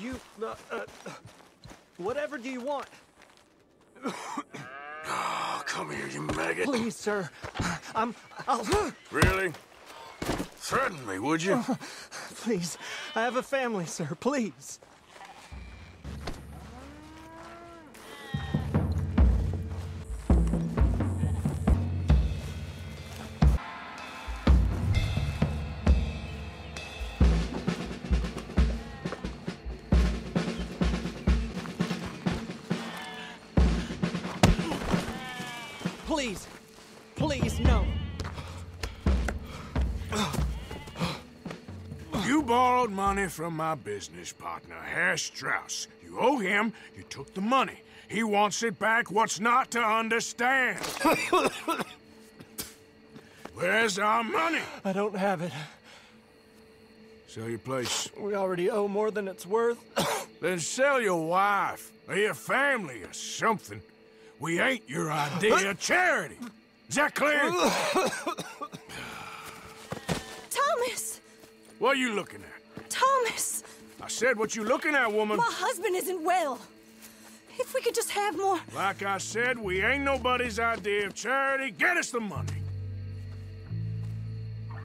You, whatever do you want? Oh, come here, you maggot. Please, sir. I'll... Really? Threaten me, would you? Please. I have a family, sir. Please. Please, please, no. You borrowed money from my business partner, Herr Strauss. You owe him, you took the money. He wants it back, what's not to understand? Where's our money? I don't have it. Sell your place. We already owe more than it's worth. Then sell your wife, or your family, or something. We ain't your idea of charity. Is that clear? Thomas! What are you looking at? Thomas! I said what you looking at, woman. My husband isn't well. If we could just have more... Like I said, we ain't nobody's idea of charity. Get us the money.